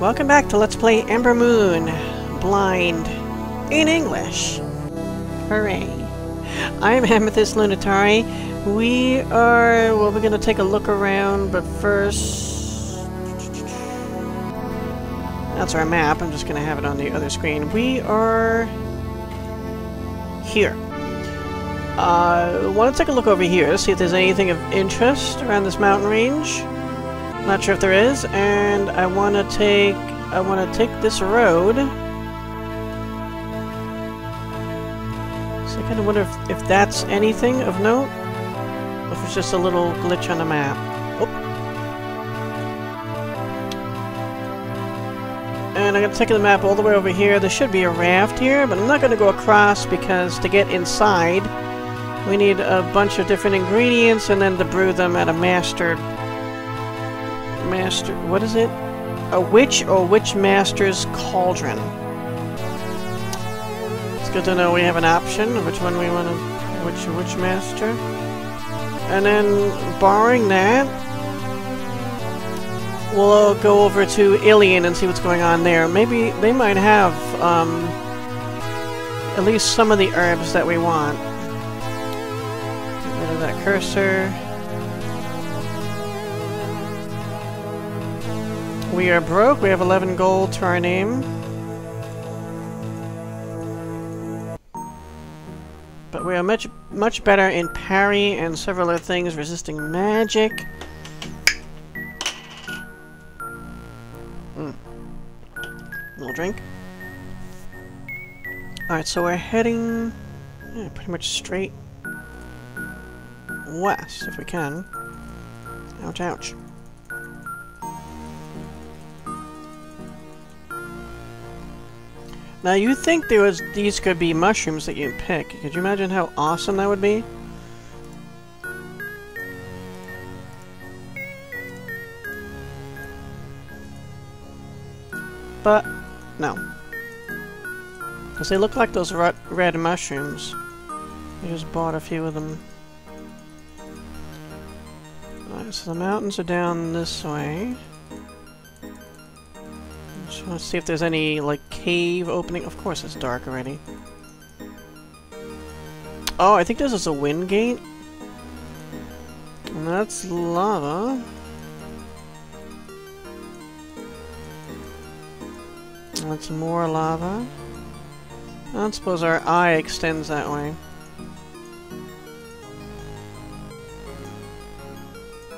Welcome back to Let's Play Amber Moon Blind in English. Hooray. I'm Amethyst Lunatari. We are... well, we're going to take a look around, but first... that's our map. I'm just going to have it on the other screen. We are... here. Want to take a look over here, see if there's anything of interest around this mountain range. Not sure if there is, and I want to take this road. So I kind of wonder if that's anything of note, or if it's just a little glitch on the map. Oh. And I'm going to take the map all the way over here. There should be a raft here, but I'm not going to go across because to get inside, we need a bunch of different ingredients and then to brew them at a master... what is it? A witch or witch master's cauldron. It's good to know we have an option of which one we want to... which witch master. And then, barring that, we'll go over to Illien and see what's going on there. Maybe they might have, at least some of the herbs that we want. That cursor. We are broke. We have 11 gold to our name. But we are much better in parry and several other things, resisting magic. Little drink. Alright, so we're heading pretty much straight west, if we can. Ouch, ouch. Now, you think these could be mushrooms that you pick. Could you imagine how awesome that would be? But, no. Because they look like those red mushrooms. I just bought a few of them. So the mountains are down this way. Just want to see if there's any, like, cave opening. Of course it's dark already. Oh, I think this is a wind gate. And that's lava. And that's more lava. I don't suppose our eye extends that way.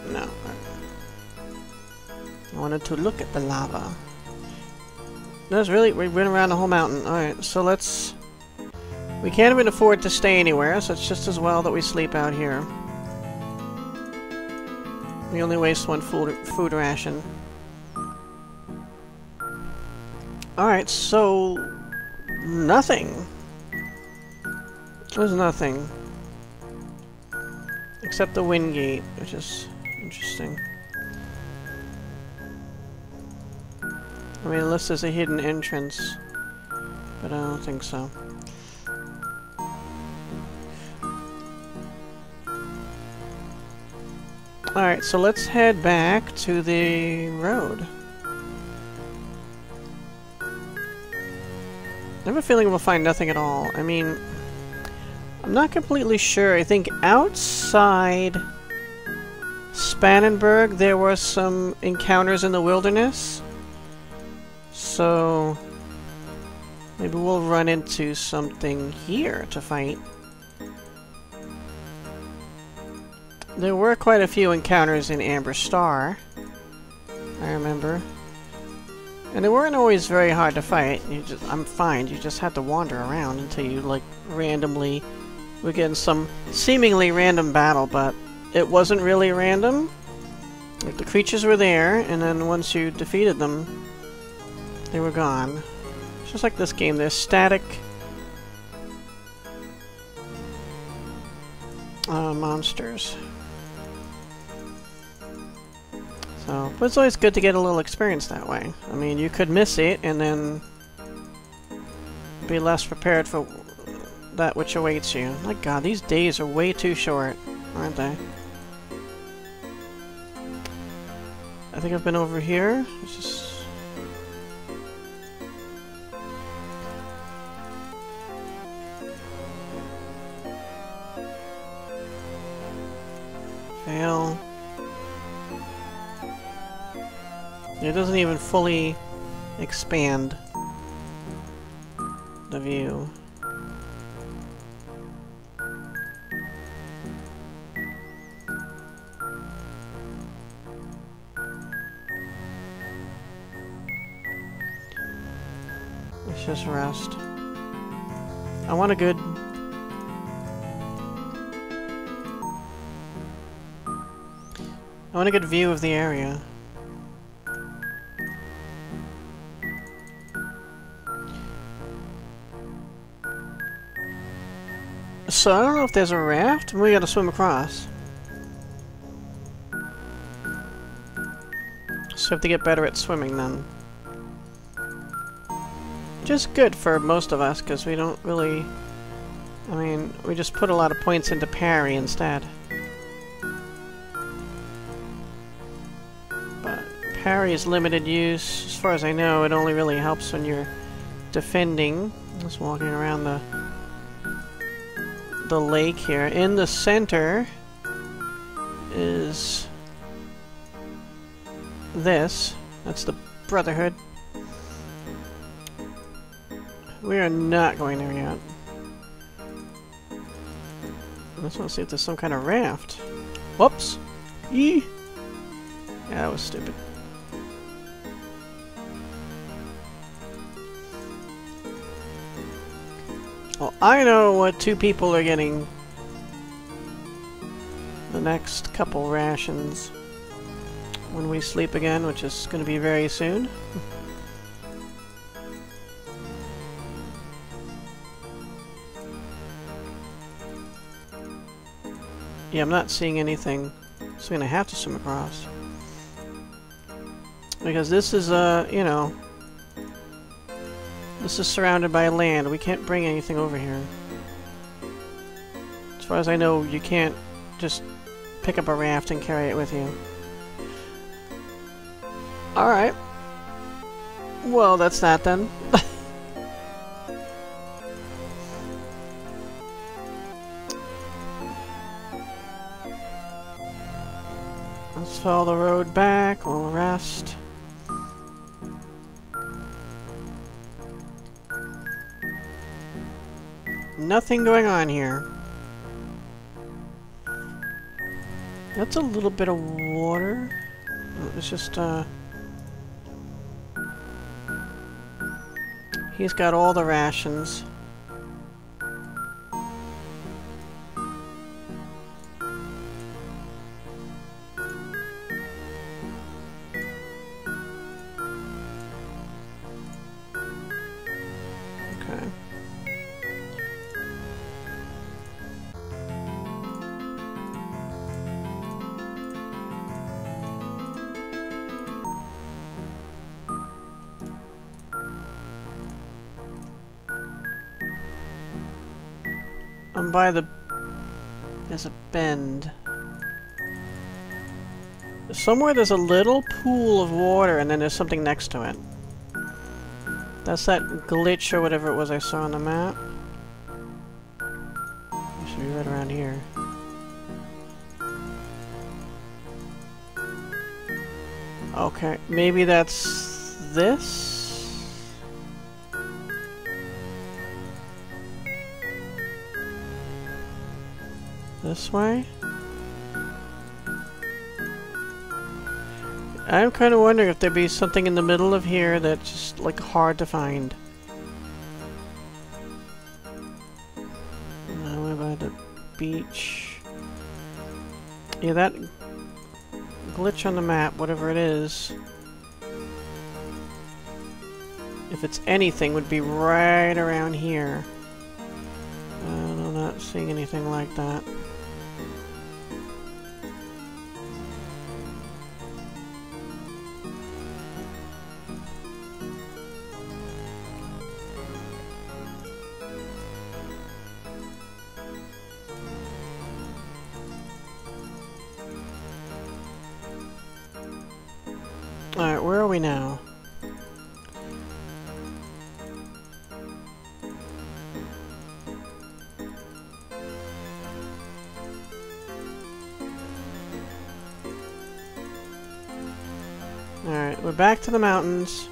No. I wanted to look at the lava. No, it's really... we went around the whole mountain. Alright, so let's... we can't even afford to stay anywhere, so it's just as well that we sleep out here. We only waste one food ration. Alright, so... nothing. There's nothing. Except the wind gate, which is... interesting. I mean, unless there's a hidden entrance, but I don't think so. Alright, so let's head back to the road. I have a feeling we'll find nothing at all. I mean, I'm not completely sure. I think outside Spannenberg, there were some encounters in the wilderness. So... maybe we'll run into something here to fight. There were quite a few encounters in Amber Star, I remember. And they weren't always very hard to fight. You just... I'm fine. You just had to wander around until you, like, randomly... we're getting some seemingly random battle, but... it wasn't really random. Like, the creatures were there, and then once you defeated them, they were gone. It's just like this game, they're static monsters. So, but it's always good to get a little experience that way. I mean, you could miss it and then be less prepared for that which awaits you. My God, these days are way too short, aren't they? I think I've been over here. It's just... Well, it doesn't even fully expand the view. Let's just rest. I want a good... I want a good view of the area. So, I don't know if there's a raft. We gotta swim across. So, we have to get better at swimming then. Just good for most of us, because we don't really... I mean, we just put a lot of points into parry instead. But parry is limited use. As far as I know, it only really helps when you're defending. Just walking around the lake here. In the center is this. That's the Brotherhood. We are not going there yet. I just want to see if there's some kind of raft. Whoops! Eee! Yeah, that was stupid. Well, I know what two people are getting. The next couple rations. When we sleep again, which is going to be very soon. Yeah, I'm not seeing anything, so I'm gonna have to swim across. Because this is, you know... This is surrounded by land. We can't bring anything over here. As far as I know, you can't just pick up a raft and carry it with you. Alright. Well, that's that then. Let's follow the road back, we'll rest. Nothing going on here. That's a little bit of water. It's just, he's got all the rations. I'm by the... There's a bend. Somewhere there's a little pool of water and then there's something next to it. That's that glitch or whatever it was I saw on the map. It should be right around here. Okay, maybe that's this? This way? I'm kind of wondering if there'd be something in the middle of here that's just, like, hard to find. Now we're by the beach. Yeah, that glitch on the map, whatever it is, if it's anything, would be right around here. I'm not seeing anything like that. Alright, where are we now? Alright, we're back to the mountains.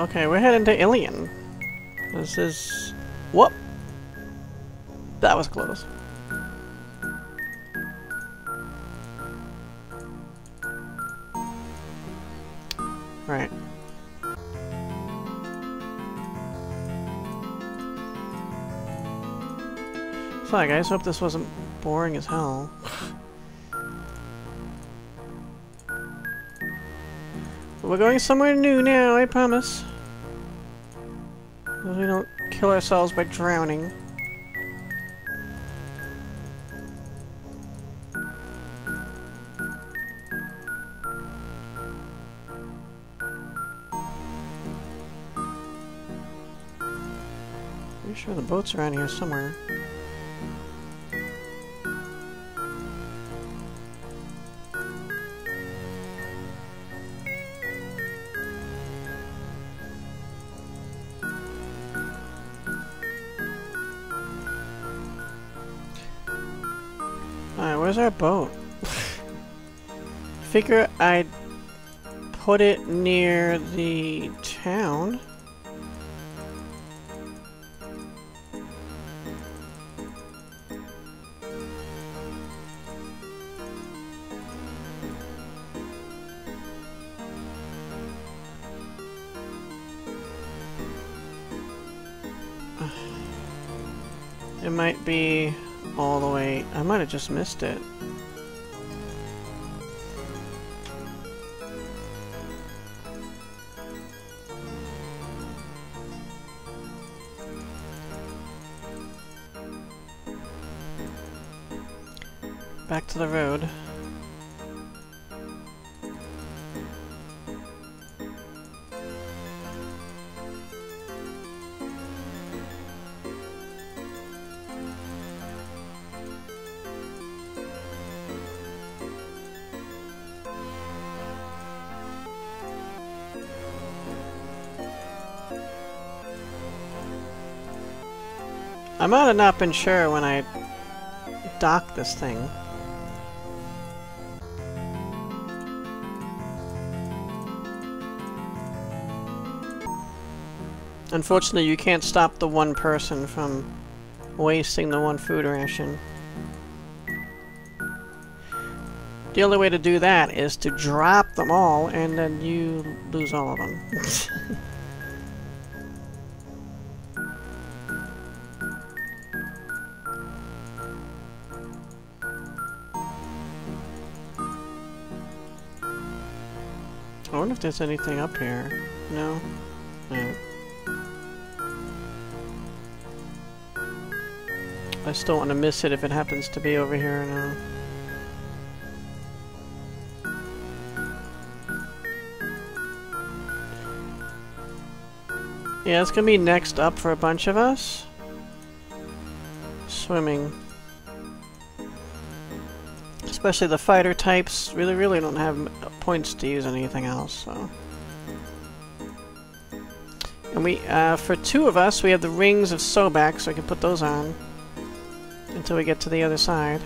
Okay, we're heading to Illien. This is... Whoop! That was close. Right. Sorry guys, hope this wasn't boring as hell. We're going somewhere new now, I promise. We don't kill ourselves by drowning. Pretty sure the boat's around here somewhere. Where's our boat? Figure I'd put it near the town. It might be all the way. I might have just missed it. Back to the road. I might have not been sure when I docked this thing. Unfortunately, you can't stop the one person from wasting the one food ration. The only way to do that is to drop them all, and then you lose all of them. I wonder if there's anything up here. No? No. I still want to miss it if it happens to be over here or no. Yeah, it's gonna be next up for a bunch of us. Swimming. Especially the fighter types really don't have points to use anything else, so. And we, for two of us, we have the rings of Sobek, so I can put those on until we get to the other side.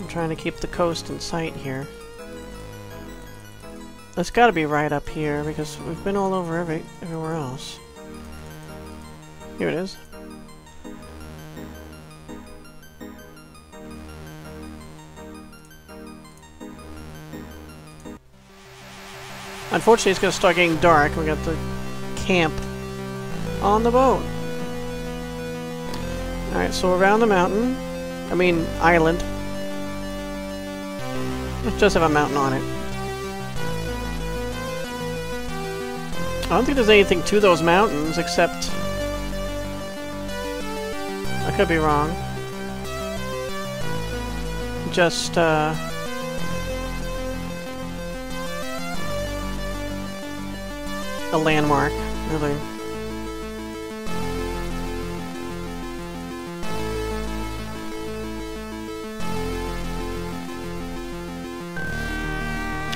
I'm trying to keep the coast in sight here. It's gotta be right up here, because we've been all over everywhere else. Here it is. Unfortunately, it's gonna start getting dark. We got to camp on the boat. Alright, so around the mountain. I mean, island. Let's just have a mountain on it. I don't think there's anything to those mountains except could be wrong. Just, a landmark, really.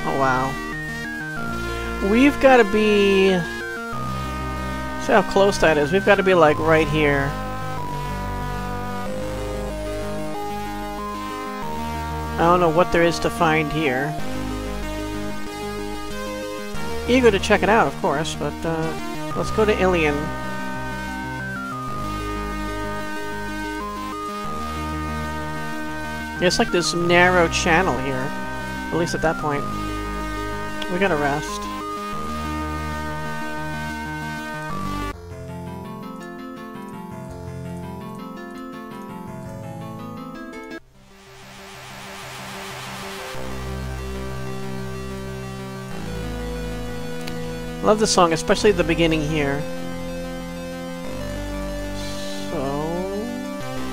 Oh, wow. We've got to be... see how close that is. We've got to be, like, right here. I don't know what there is to find here. Eager to check it out, of course, but let's go to Illien. Yeah, it's like this narrow channel here, at least at that point. We gotta rest. Love this song, especially the beginning here. So...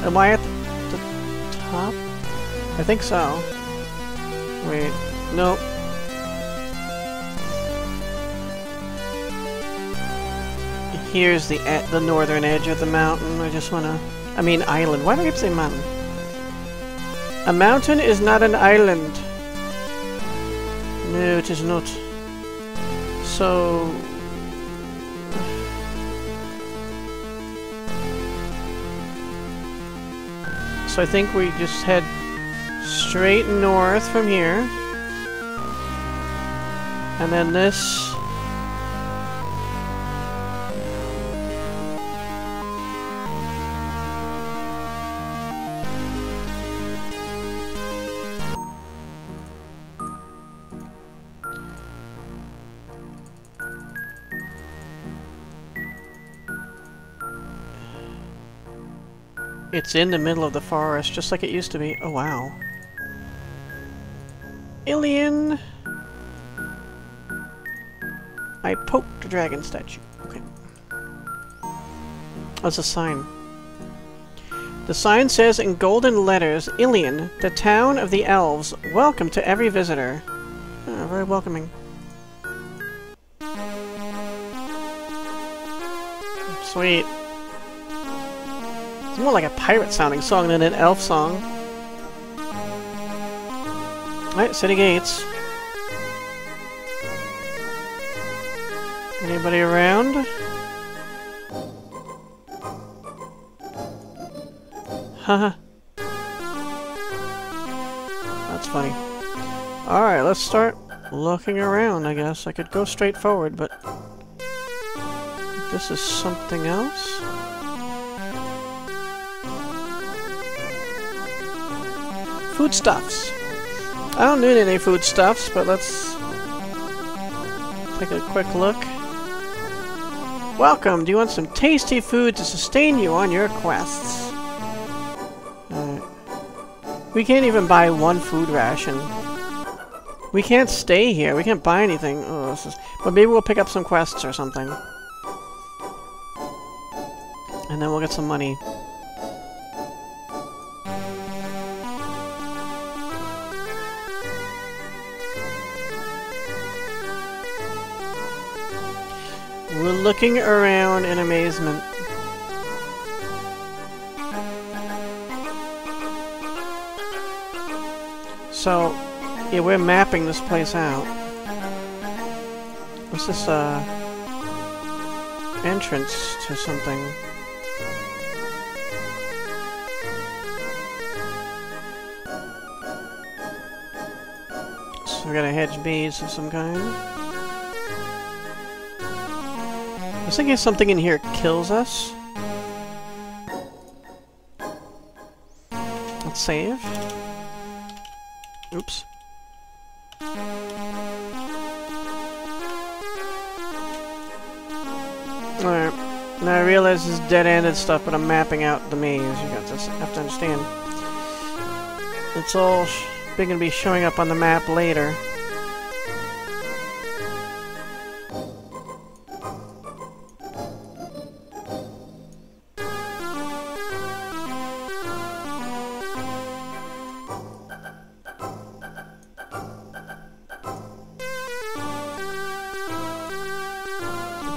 am I at the top? I think so. Wait, nope. Here's the northern edge of the mountain. I just wanna... I mean, island. Why do I keep saying mountain? A mountain is not an island. No, it is not. So... I think we just head straight north from here. And then this... it's in the middle of the forest, just like it used to be. Oh, wow. Illien! I poked the dragon statue. Okay. That's a sign. The sign says in golden letters, Illien, the town of the elves. Welcome to every visitor. Oh, very welcoming. Sweet. It's more like a pirate-sounding song than an elf song. Alright, city gates. Anybody around? Haha. That's funny. Alright, let's start looking around, I guess. I could go straight forward, but... this is something else? Foodstuffs. I don't need any foodstuffs, but let's take a quick look. Welcome! Do you want some tasty food to sustain you on your quests? We can't even buy one food ration. We can't stay here. We can't buy anything. Oh, this is... but maybe we'll pick up some quests or something. And then we'll get some money. We're looking around in amazement. So, yeah, we're mapping this place out. What's this, entrance to something? So we gotta hedge bees of some kind. I was thinking something in here kills us. Let's save. Oops. Alright. Now I realize this is dead-ended stuff, but I'm mapping out the maze. You guys have to understand. It's all gonna be showing up on the map later.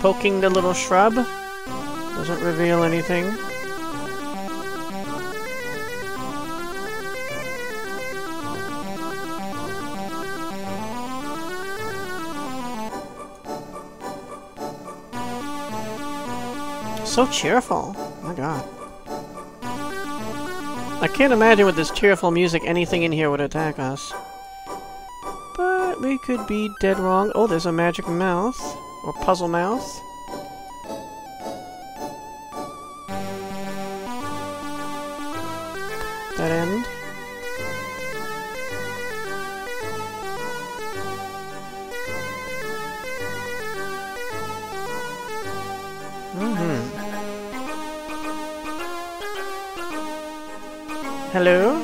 poking the little shrub. Doesn't reveal anything. So cheerful. Oh my god. I can't imagine with this cheerful music anything in here would attack us. But we could be dead wrong. Oh, there's a magic mouth. Or puzzle mouth. That end. Mm-hmm. Hello?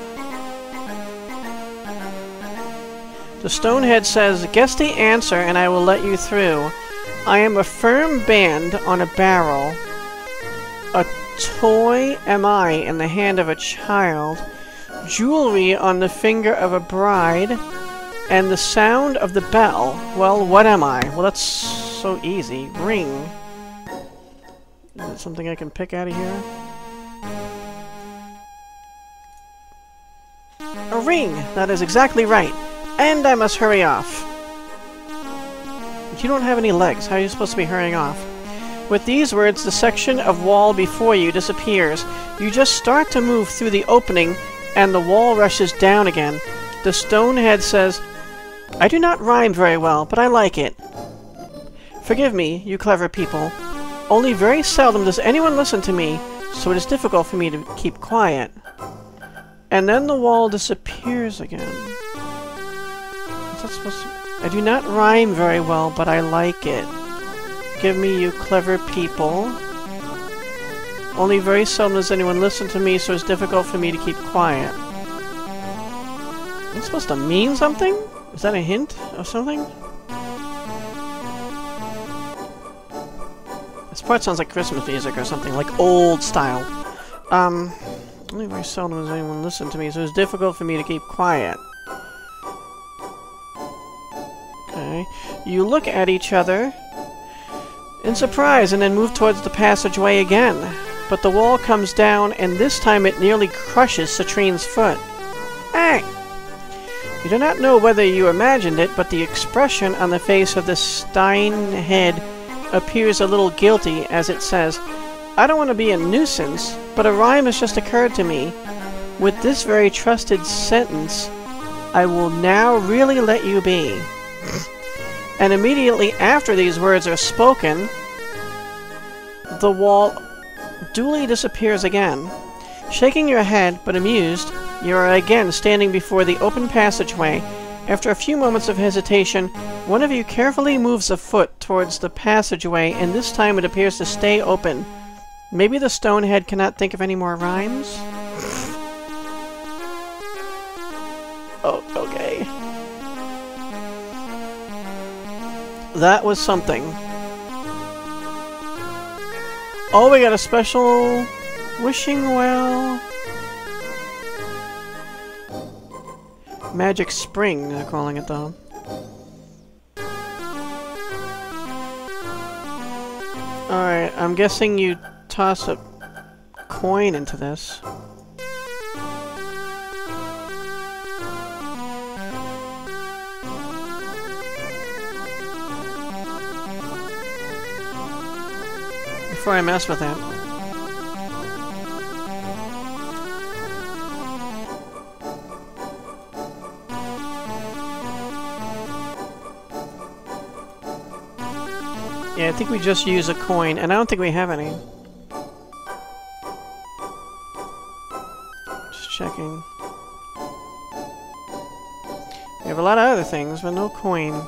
The Stonehead says, "Guess the answer and I will let you through. I am a firm band on a barrel. A toy am I in the hand of a child. Jewelry on the finger of a bride. And the sound of the bell. Well, what am I?" Well, that's so easy. Ring. Is it something I can pick out of here? A ring! That is exactly right. And I must hurry off. You don't have any legs. How are you supposed to be hurrying off? With these words, the section of wall before you disappears. You just start to move through the opening, and the wall rushes down again. The Stonehead says, "I do not rhyme very well, but I like it. Forgive me, you clever people. Only very seldom does anyone listen to me, so it is difficult for me to keep quiet." And then the wall disappears again. "I do not rhyme very well, but I like it. Give me, you clever people. Only very seldom does anyone listen to me, so it's difficult for me to keep quiet." It's supposed to mean something? Is that a hint or something? This part sounds like Christmas music or something, like old style. Only very seldom does anyone listen to me, so it's difficult for me to keep quiet. You look at each other in surprise and then move towards the passageway again. But the wall comes down, and this time it nearly crushes Citrine's foot. Hey! You do not know whether you imagined it, but the expression on the face of the Stonehead appears a little guilty as it says, "I don't want to be a nuisance, but a rhyme has just occurred to me. With this very trusted sentence, I will now really let you be." And immediately after these words are spoken, the wall duly disappears again. Shaking your head, but amused, you are again standing before the open passageway. After a few moments of hesitation, one of you carefully moves a foot towards the passageway, and this time it appears to stay open. Maybe the Stonehead cannot think of any more rhymes? Oh, okay. That was something. Oh, we got a special wishing well. Magic spring, they're calling it though. Alright, I'm guessing you toss a coin into this. Before I mess with that. Yeah, I think we just use a coin, and I don't think we have any. Just checking. We have a lot of other things, but no coin.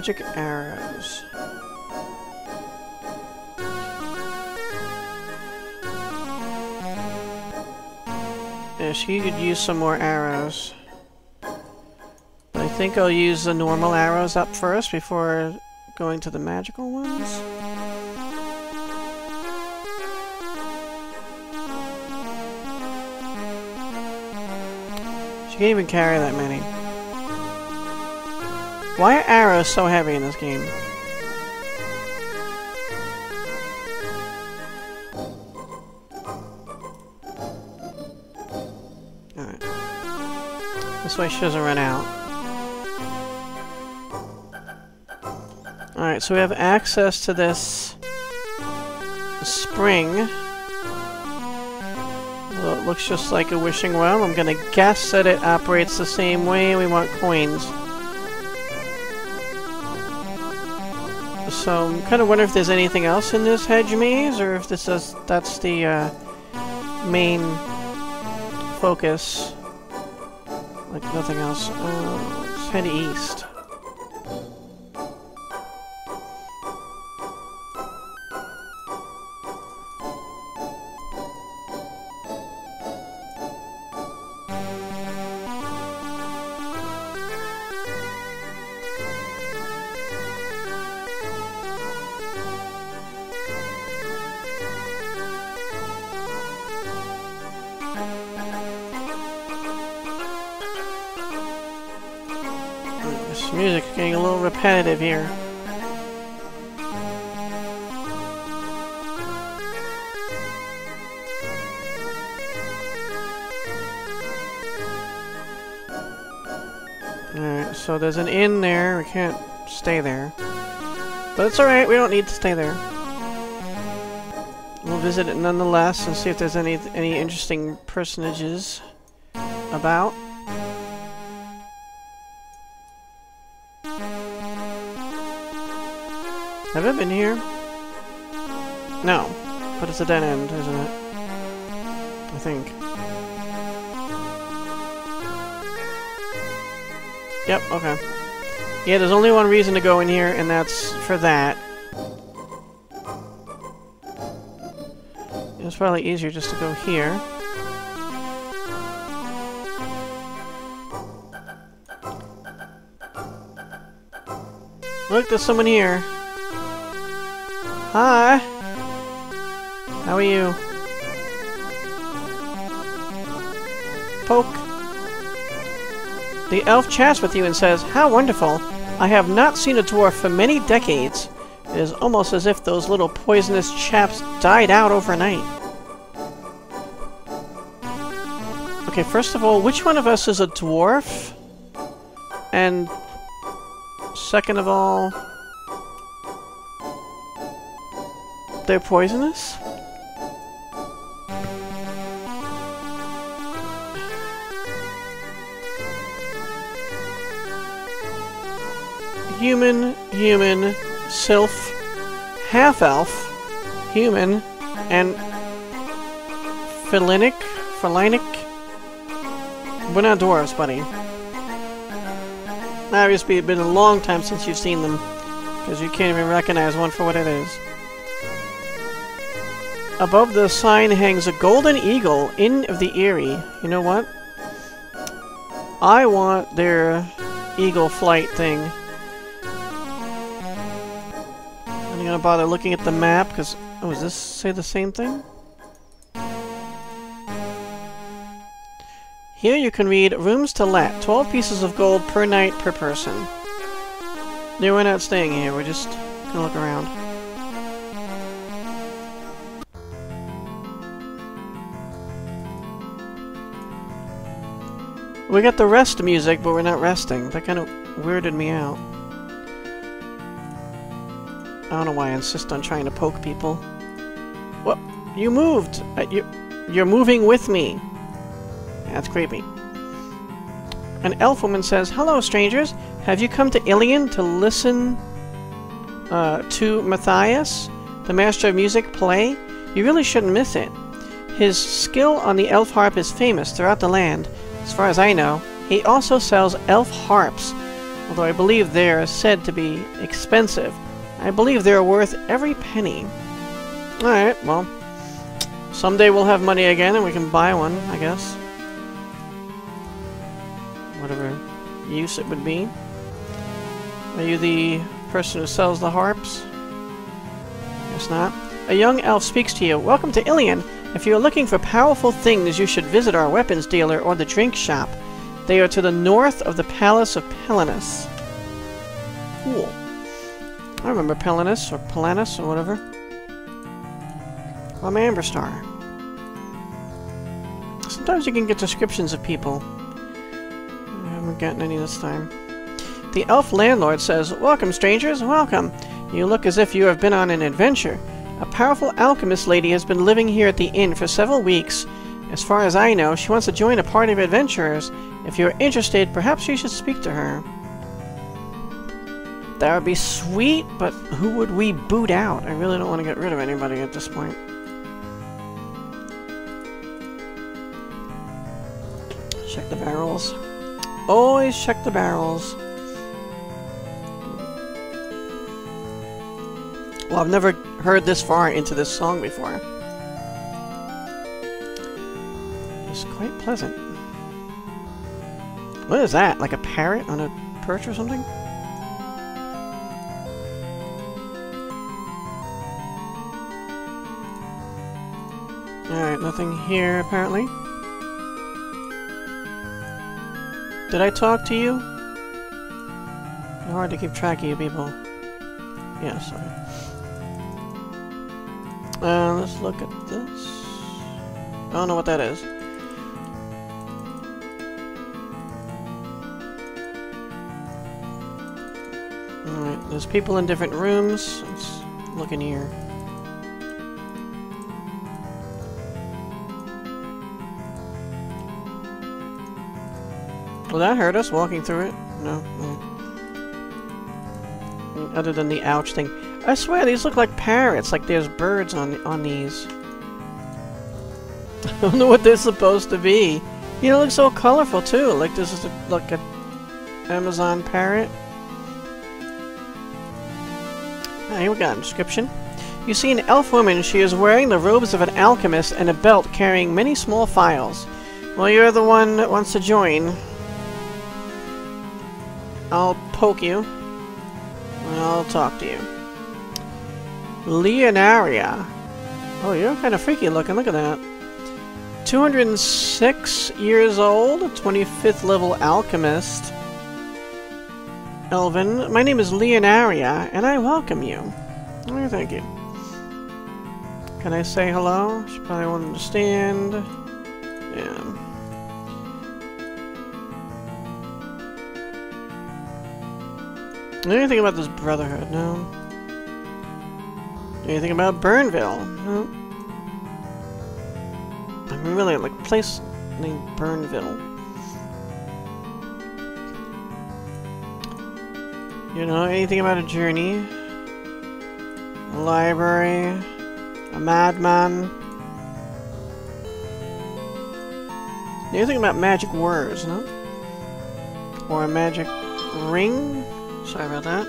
magic arrows. Yeah, she could use some more arrows. I think I'll use the normal arrows up first before going to the magical ones. She can't even carry that many. Why are arrows so heavy in this game? Alright. This way she doesn't run out. Alright, so we have access to this spring. Although it looks just like a wishing well. I'm gonna guess that it operates the same way. We want coins. So I'm kind of wondering if there's anything else in this hedge maze, or if this is, that's the main focus. Like nothing else. Let's head east. Music is getting a little repetitive here. Alright, so there's an inn there. We can't stay there. But it's alright, we don't need to stay there. We'll visit it nonetheless and see if there's any interesting personages about. Have I been here? No. But it's a dead end, isn't it? I think. Yep, okay. Yeah, there's only one reason to go in here, and that's for that. It's probably easier just to go here. Look, there's someone here. Hi! How are you? Poke! The elf chats with you and says, "How wonderful! I have not seen a dwarf for many decades. It is almost as if those little poisonous chaps died out overnight." Okay, first of all, which one of us is a dwarf? And second of all, they're poisonous? Human, sylph, half-elf, human, and felinic? We're not dwarves, buddy. Obviously, it's been a long time since you've seen them, because you can't even recognize one for what it is. Above the sign hangs a golden eagle, Inn of the Eyrie. You know what? I want their eagle flight thing. I'm not gonna bother looking at the map, because... Oh, does this say the same thing? Here you can read, "Rooms to let, 12 pieces of gold per night per person." No, we're not staying here, we're just gonna look around. We got the rest music, but we're not resting. That kind of weirded me out. I don't know why I insist on trying to poke people. What? You moved! You're moving with me! That's creepy. An elf woman says, "Hello, strangers! Have you come to Illien to listen to Matthias, the master of music, play? You really shouldn't miss it. His skill on the elf harp is famous throughout the land. As far as I know, he also sells elf harps. although I believe they are said to be expensive. I believe they are worth every penny. Alright, well, someday we'll have money again and we can buy one, I guess. Whatever use it would be. Are you the person who sells the harps? Guess not. A young elf speaks to you. Welcome to Illien. If you are looking for powerful things, you should visit our weapons dealer or the drink shop. They are to the north of the palace of Pelanus. Cool. I remember Pelanus, or Pelanus, or whatever. I'm Amber Star. Sometimes you can get descriptions of people. I haven't gotten any this time. The elf landlord says, "Welcome, strangers, welcome. You look as if you have been on an adventure. A powerful alchemist lady has been living here at the inn for several weeks. As far as I know, she wants to join a party of adventurers. If you are interested, perhaps you should speak to her." That would be sweet, but who would we boot out? I really don't want to get rid of anybody at this point. Check the barrels. Always check the barrels. Well, I've never heard this far into this song before. It's quite pleasant. What is that? Like a parrot on a perch or something? Alright, nothing here apparently. Did I talk to you? Hard to keep track of you people. Yeah, sorry. Let's look at this. I don't know what that is. Alright, there's people in different rooms. Let's look in here. Will that hurt us walking through it? No. No. Other than the ouch thing. I swear, these look like parrots, like there's birds on these. I don't know what they're supposed to be. You know, it looks so colorful, too. Like, this is like an Amazon parrot. Alright, here we got a description. You see an elf woman. She is wearing the robes of an alchemist and a belt carrying many small phials. Well, you're the one that wants to join. I'll poke you. I'll talk to you. Leonoria. Oh, you're kind of freaky looking. Look at that. 206 years old, 25th level alchemist. Elven. My name is Leonoria, and I welcome you. Oh, thank you. Can I say hello? She probably won't understand. Yeah. Anything about this Brotherhood? No. Anything about Burnville? No. I mean, really, like, a place named Burnville. You know, anything about a journey? A library? A madman? Anything about magic words, no? Or a magic ring? Sorry about that.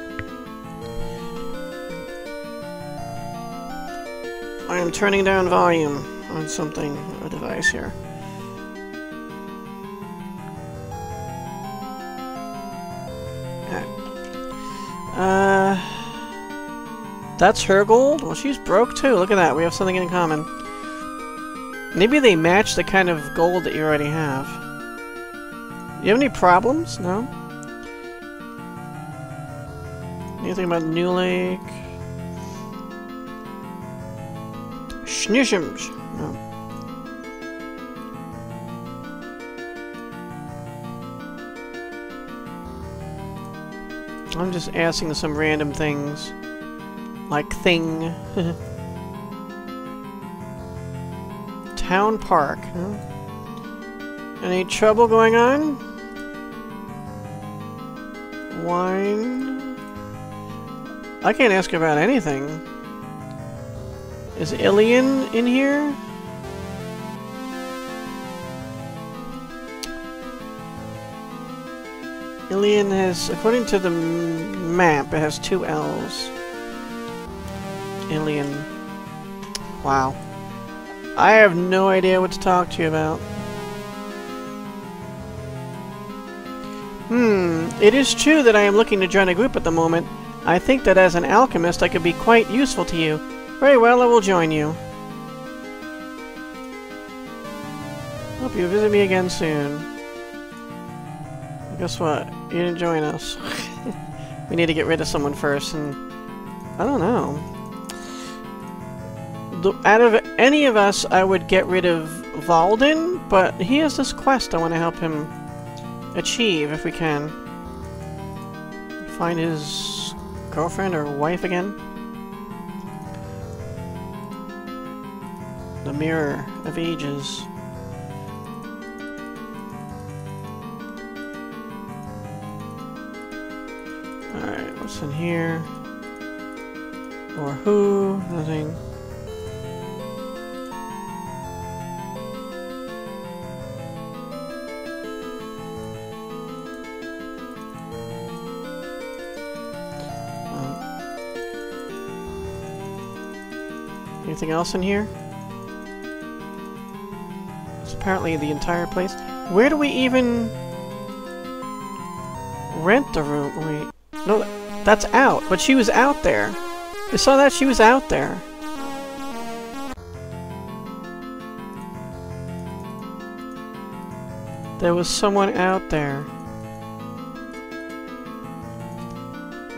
I am turning down volume on something, a device here. Alright. That's her gold? Well, she's broke too. Look at that. We have something in common. Maybe they match the kind of gold that you already have. You have any problems? No? Anything about New Lake? Schnishims. No. I'm just asking some random things. Like thing. Town park. Huh? Any trouble going on? Wine. I can't ask about anything. Is Illien in here? Illien has, according to the map, it has 2 L's. Illien. Wow. I have no idea what to talk to you about. It is true that I am looking to join a group at the moment. I think that as an alchemist I could be quite useful to you. Very well, I will join you. Hope you visit me again soon. Guess what? You didn't join us. We need to get rid of someone first, and I don't know. Out of any of us, I would get rid of Valden, but he has this quest I want to help him achieve if we can. Find his girlfriend or wife again. The Mirror of Ages. Alright, what's in here? Or who? Nothing. Anything else in here? It's apparently the entire place. Where do we even rent the room? Wait. No, that's out, but she was out there. I saw that she was out there. There was someone out there.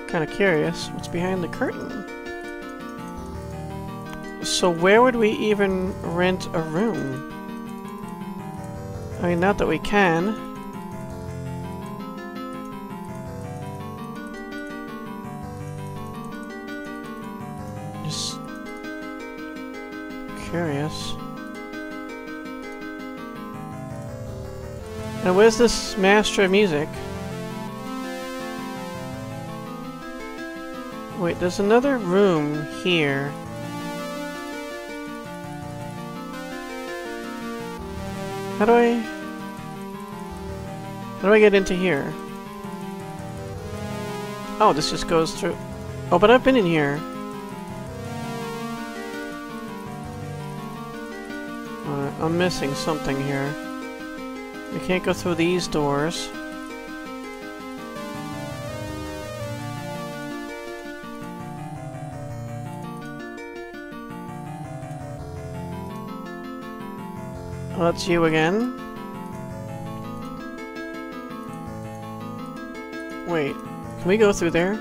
Kinda curious what's behind the curtain. So where would we even rent a room? I mean, not that we can. Curious. And where's this master of music? Wait, there's another room here. How do I get into here? Oh, this just goes through. Oh, but I've been in here. I'm missing something here. We can't go through these doors. Well, that's you again. Wait, can we go through there?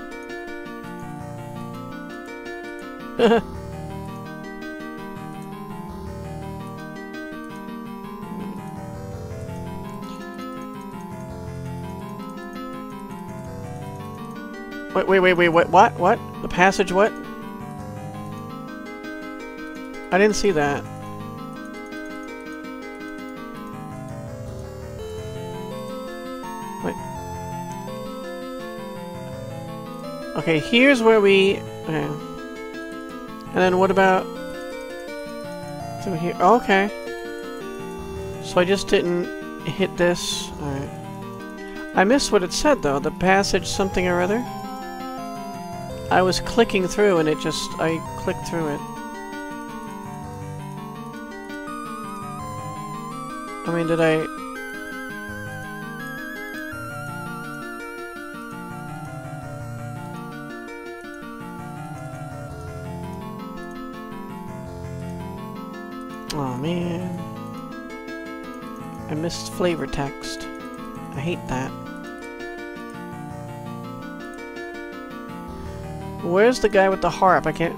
Wait, what? The passage, what? I didn't see that. Wait. Okay, here's where we... Okay. And then what about... through here? Oh, okay. So I just didn't hit this. Alright. I missed what it said, though. The passage something or other. I was clicking through and it just... I clicked through it. I mean, did I... Oh man. I missed flavor text. I hate that. Where's the guy with the harp? I can't...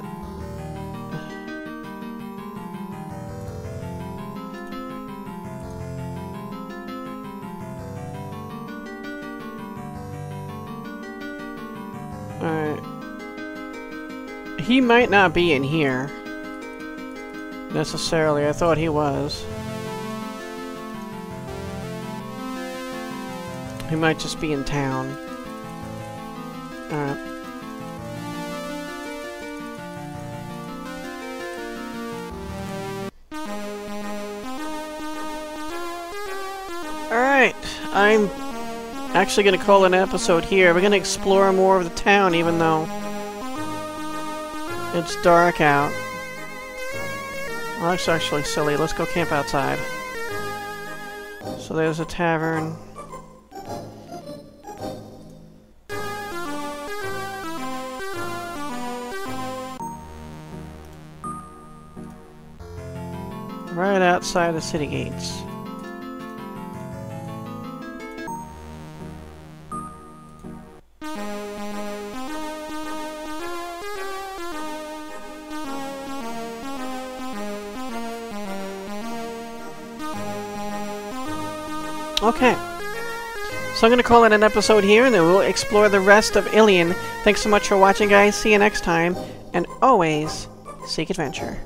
Alright. He might not be in here. Necessarily. I thought he was. He might just be in town. Alright. I'm Actually gonna call an episode here. We're gonna explore more of the town, even though it's dark out. Well, that's actually silly. Let's go camp outside. So there's a tavern. Right outside the city gates. Okay. So I'm going to call it an episode here, and then we'll explore the rest of Illien. Thanks so much for watching, guys. See you next time. And always, seek adventure.